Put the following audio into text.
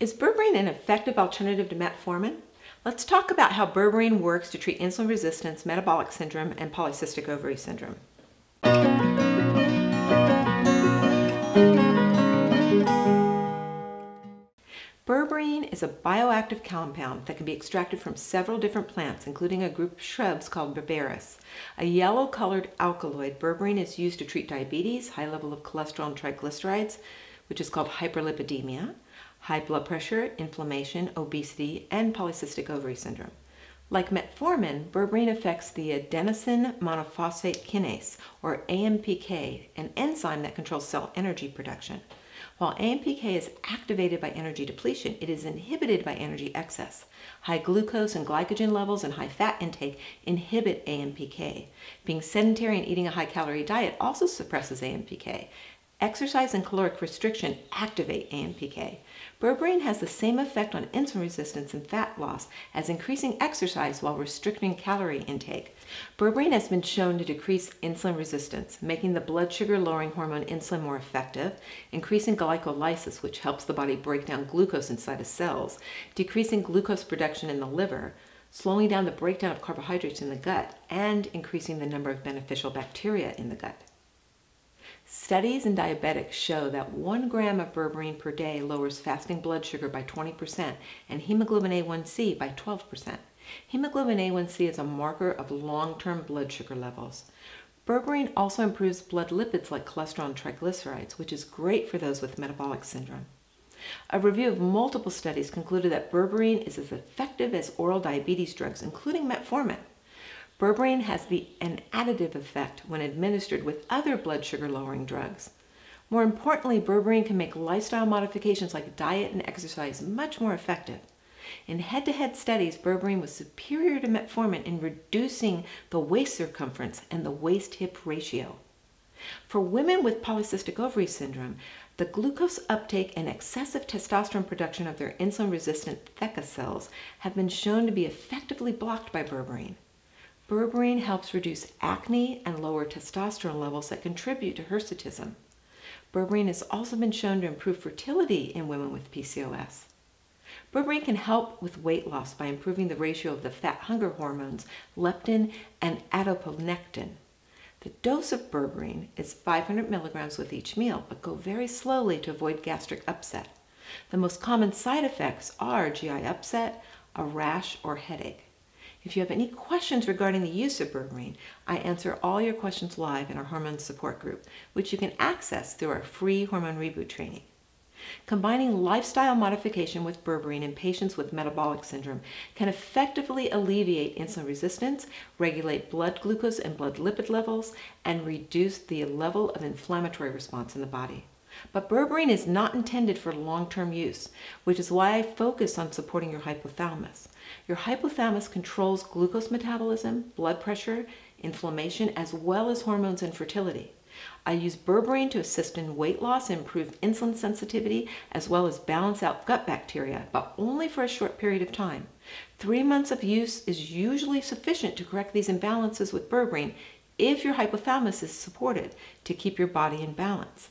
Is berberine an effective alternative to metformin? Let's talk about how berberine works to treat insulin resistance, metabolic syndrome, and polycystic ovary syndrome. Berberine is a bioactive compound that can be extracted from several different plants, including a group of shrubs called berberis. A yellow-colored alkaloid, berberine is used to treat diabetes, high level of cholesterol and triglycerides, which is called hyperlipidemia, high blood pressure, inflammation, obesity, and polycystic ovary syndrome. Like metformin, berberine affects the adenosine monophosphate kinase, or AMPK, an enzyme that controls cell energy production. While AMPK is activated by energy depletion, it is inhibited by energy excess. High glucose and glycogen levels and high fat intake inhibit AMPK. Being sedentary and eating a high-calorie diet also suppresses AMPK. Exercise and caloric restriction activate AMPK. Berberine has the same effect on insulin resistance and fat loss as increasing exercise while restricting calorie intake. Berberine has been shown to decrease insulin resistance, making the blood sugar-lowering hormone insulin more effective, increasing glycolysis, which helps the body break down glucose inside of cells, decreasing glucose production in the liver, slowing down the breakdown of carbohydrates in the gut, and increasing the number of beneficial bacteria in the gut. Studies in diabetics show that 1 gram of berberine per day lowers fasting blood sugar by 20% and hemoglobin A1C by 12%. Hemoglobin A1C is a marker of long-term blood sugar levels. Berberine also improves blood lipids like cholesterol and triglycerides, which is great for those with metabolic syndrome. A review of multiple studies concluded that berberine is as effective as oral diabetes drugs, including metformin. Berberine has an additive effect when administered with other blood sugar-lowering drugs. More importantly, berberine can make lifestyle modifications like diet and exercise much more effective. In head-to-head studies, berberine was superior to metformin in reducing the waist circumference and the waist-hip ratio. For women with polycystic ovary syndrome, the glucose uptake and excessive testosterone production of their insulin-resistant theca cells have been shown to be effectively blocked by berberine. Berberine helps reduce acne and lower testosterone levels that contribute to hirsutism. Berberine has also been shown to improve fertility in women with PCOS. Berberine can help with weight loss by improving the ratio of the fat hunger hormones, leptin and adiponectin. The dose of berberine is 500 milligrams with each meal, but go very slowly to avoid gastric upset. The most common side effects are GI upset, a rash, or headache. If you have any questions regarding the use of berberine, I answer all your questions live in our hormone support group, which you can access through our free hormone reboot training. Combining lifestyle modification with berberine in patients with metabolic syndrome can effectively alleviate insulin resistance, regulate blood glucose and blood lipid levels, and reduce the level of inflammatory response in the body. But berberine is not intended for long-term use, which is why I focus on supporting your hypothalamus. Your hypothalamus controls glucose metabolism, blood pressure, inflammation, as well as hormones and fertility. I use berberine to assist in weight loss, improve insulin sensitivity, as well as balance out gut bacteria, but only for a short period of time. 3 months of use is usually sufficient to correct these imbalances with berberine if your hypothalamus is supported to keep your body in balance.